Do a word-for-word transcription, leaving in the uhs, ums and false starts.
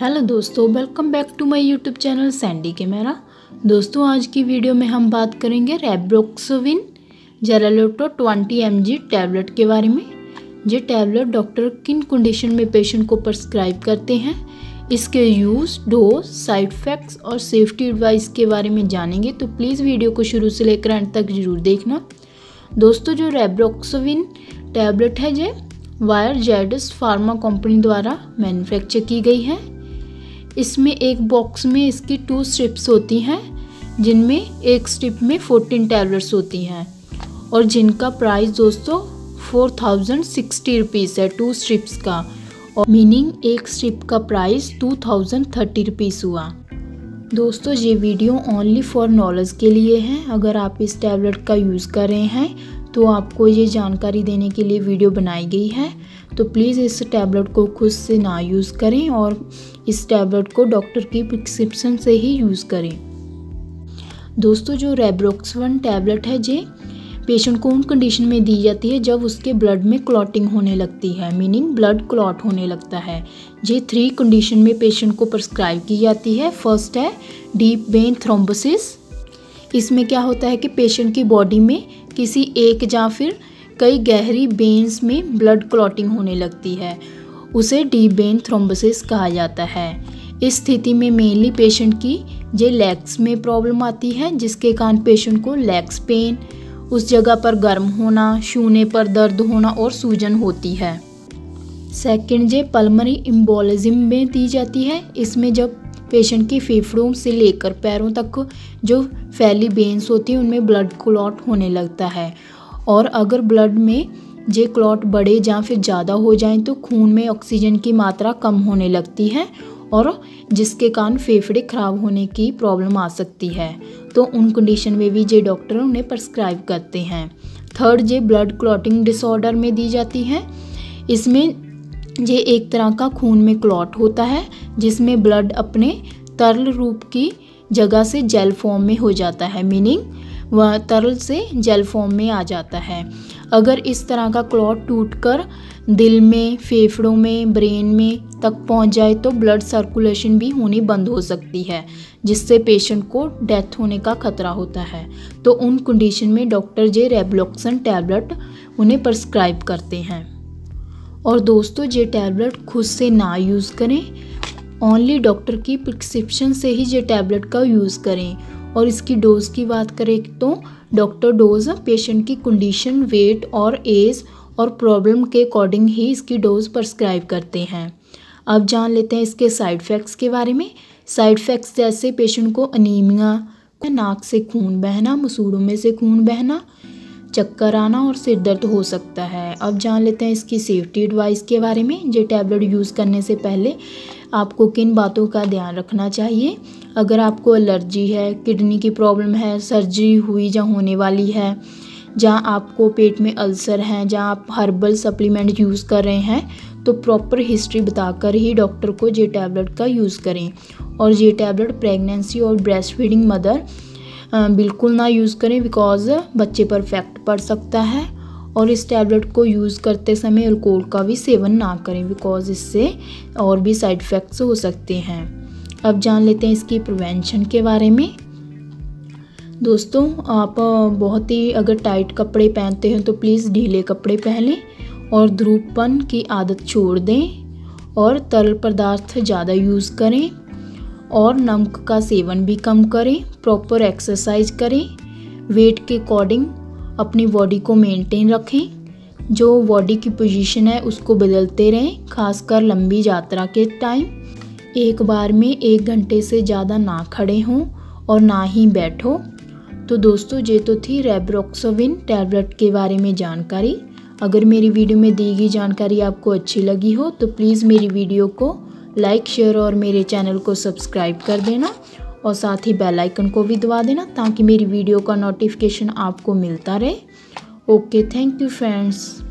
Hello दोस्तों, welcome back to my YouTube channel Sandy K Mehra. दोस्तों, आज की वीडियो में हम बात करेंगे रिवारोक्साबान जरेल्टो बीस एम जी टैबलेट के बारे में। ये टैबलेट डॉक्टर किन कंडीशन में पेशेंट को प्रिस्क्राइब करते हैं, इसके यूज़, डोज, साइड इफेक्ट्स और सेफ्टी एडवाइस के बारे में जानेंगे। तो प्लीज़ वीडियो को शुरू से लेकर अंत तक जरूर देखना। दोस्तों, जो रिवारोक्साबान टैबलेट है ये वायर जेडिस फार्मा कंपनी द्वारा मैन्युफैक्चर की गई है। इसमें एक बॉक्स में इसकी टू स्ट्रिप्स होती हैं, जिनमें एक स्ट्रिप में फोर्टीन टैबलेट्स होती हैं और जिनका प्राइस दोस्तों फोर थाउजेंड सिक्सटी रुपीज़ है टू स्ट्रिप्स का, और मीनिंग एक स्ट्रिप का price two thousand thirty rupees हुआ। दोस्तों, ये वीडियो ओनली फॉर नॉलेज के लिए है। अगर आप इस टैबलेट का यूज़ कर रहे हैं तो आपको ये जानकारी देने के लिए वीडियो बनाई गई है। तो प्लीज़ इस टैबलेट को खुद से ना यूज़ करें और इस टैबलेट को डॉक्टर की प्रिस्क्रिप्शन से ही यूज़ करें। दोस्तों, जो रिवारोक्साबान टैबलेट है ये पेशेंट को उन कंडीशन में दी जाती है जब उसके ब्लड में क्लॉटिंग होने लगती है, मीनिंग ब्लड क्लॉट होने लगता है। ये थ्री कंडीशन में पेशेंट को प्रिस्क्राइब की जाती है। फर्स्ट है डीप वेन थ्रोम्बोसिस। इसमें क्या होता है कि पेशेंट की बॉडी में किसी एक या फिर कई गहरी वेन्स में ब्लड क्लॉटिंग होने लगती है, उसे डीप वेन थ्रोम्बोसिस कहा जाता है। इस स्थिति में मेनली पेशेंट की जे लेग्स में प्रॉब्लम आती है, जिसके कारण पेशेंट को लेग्स पेन, उस जगह पर गर्म होना, छूने पर दर्द होना और सूजन होती है। सेकंड जे पल्मोनरी एम्बोलिज्म में दी जाती है। इसमें जब पेशेंट के फेफड़ों से लेकर पैरों तक जो फैली वेन्स होती हैं उनमें ब्लड क्लॉट होने लगता है, और अगर ब्लड में जे क्लॉट बढ़े या फिर ज़्यादा हो जाएं तो खून में ऑक्सीजन की मात्रा कम होने लगती है और जिसके कारण फेफड़े खराब होने की प्रॉब्लम आ सकती है। तो उन कंडीशन में भी जे डॉक्टर उन्हें प्रिस्क्राइब करते हैं। थर्ड जे ब्लड क्लॉटिंग डिसऑर्डर में दी जाती है। इसमें जे एक तरह का खून में क्लॉट होता है, जिसमें ब्लड अपने तरल रूप की जगह से जेल फॉर्म में हो जाता है, मीनिंग वह तरल से जेल फॉर्म में आ जाता है। अगर इस तरह का क्लॉट टूटकर दिल में, फेफड़ों में, ब्रेन में तक पहुंच जाए तो ब्लड सर्कुलेशन भी होनी बंद हो सकती है, जिससे पेशेंट को डेथ होने का खतरा होता है। तो उन कंडीशन में डॉक्टर जे रिवारोक्साबान टैबलेट उन्हें प्रिस्क्राइब करते हैं। और दोस्तों, ये टैबलेट खुद से ना यूज़ करें, ओनली डॉक्टर की प्रिस्क्रिप्शन से ही ये टैबलेट का यूज़ करें। और इसकी डोज़ की बात करें तो डॉक्टर डोज़ पेशेंट की कंडीशन, वेट और एज और प्रॉब्लम के अकॉर्डिंग ही इसकी डोज प्रिस्क्राइब करते हैं। अब जान लेते हैं इसके साइड इफ़ेक्ट्स के बारे में। साइड इफ़ेक्ट्स जैसे पेशेंट को अनीमिया, नाक से खून बहना, मसूड़ों में से खून बहना, चक्कर आना और सिर दर्द हो सकता है। अब जान लेते हैं इसकी सेफ्टी एडवाइस के बारे में। ये टैबलेट यूज़ करने से पहले आपको किन बातों का ध्यान रखना चाहिए। अगर आपको एलर्जी है, किडनी की प्रॉब्लम है, सर्जरी हुई या होने वाली है, जहाँ आपको पेट में अल्सर है, जहाँ आप हर्बल सप्लीमेंट यूज़ कर रहे हैं, तो प्रॉपर हिस्ट्री बताकर ही डॉक्टर को ये टैबलेट का यूज़ करें। और ये टैबलेट प्रेगनेंसी और ब्रेस्ट फीडिंग मदर बिल्कुल ना यूज़ करें, बिकॉज बच्चे पर इफेक्ट पड़ सकता है। और इस टैबलेट को यूज़ करते समय अल्कोहल का भी सेवन ना करें, बिकॉज इससे और भी साइड इफ़ेक्ट्स हो सकते हैं। अब जान लेते हैं इसकी प्रिवेंशन के बारे में। दोस्तों, आप बहुत ही अगर टाइट कपड़े पहनते हैं तो प्लीज़ ढीले कपड़े पहनें और धूपपन की आदत छोड़ दें, और तरल पदार्थ ज़्यादा यूज़ करें और नमक का सेवन भी कम करें। प्रॉपर एक्सरसाइज करें, वेट के अकॉर्डिंग अपनी बॉडी को मेंटेन रखें। जो बॉडी की पोजीशन है उसको बदलते रहें, खासकर लंबी यात्रा के टाइम। एक बार में एक घंटे से ज़्यादा ना खड़े हों और ना ही बैठो। तो दोस्तों, ये तो थी रिवारोक्साबान टैबलेट के बारे में जानकारी। अगर मेरी वीडियो में दी गई जानकारी आपको अच्छी लगी हो तो प्लीज़ मेरी वीडियो को लाइक, शेयर और मेरे चैनल को सब्सक्राइब कर देना, और साथ ही बेल आइकन को भी दबा देना ताकि मेरी वीडियो का नोटिफिकेशन आपको मिलता रहे। Okay, thank you friends.